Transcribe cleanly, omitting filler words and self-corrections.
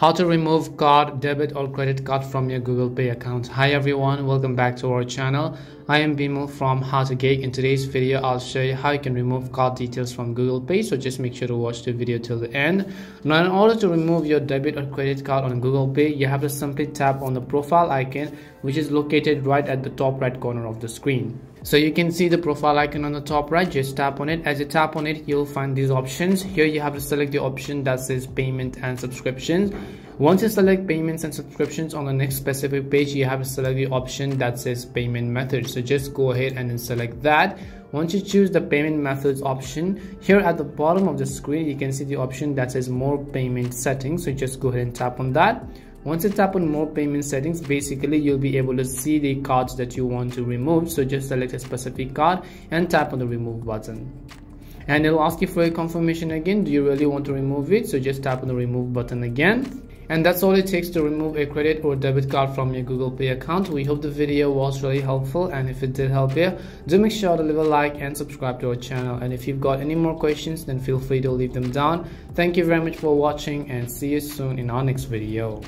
How to remove card, debit or credit card from your Google Pay account. Hi everyone, welcome back to our channel. I am Bimo from How to Geek. In today's video, I'll show you how you can remove card details from Google Pay. So just make sure to watch the video till the end. Now, in order to remove your debit or credit card on Google Pay, you have to simply tap on the profile icon, which is located right at the top right corner of the screen. So you can see the profile icon on the top right. Just tap on it. As you tap on it, you'll find these options. Here you have to select the option that says payment and subscriptions. Once you select payments and subscriptions, on the next specific page you have to select the option that says payment method. So just go ahead and then select that. Once you choose the payment methods option, here at the bottom of the screen you can see the option that says more payment settings. So just go ahead and tap on that. Once you tap on more payment settings, basically you'll be able to see the cards that you want to remove. So just select a specific card and tap on the remove button. And it'll ask you for a confirmation again. Do you really want to remove it? So just tap on the remove button again. And that's all it takes to remove a credit or debit card from your Google Pay account. We hope the video was really helpful, and if it did help you, do make sure to leave a like and subscribe to our channel. And if you've got any more questions, then feel free to leave them down. Thank you very much for watching, and see you soon in our next video.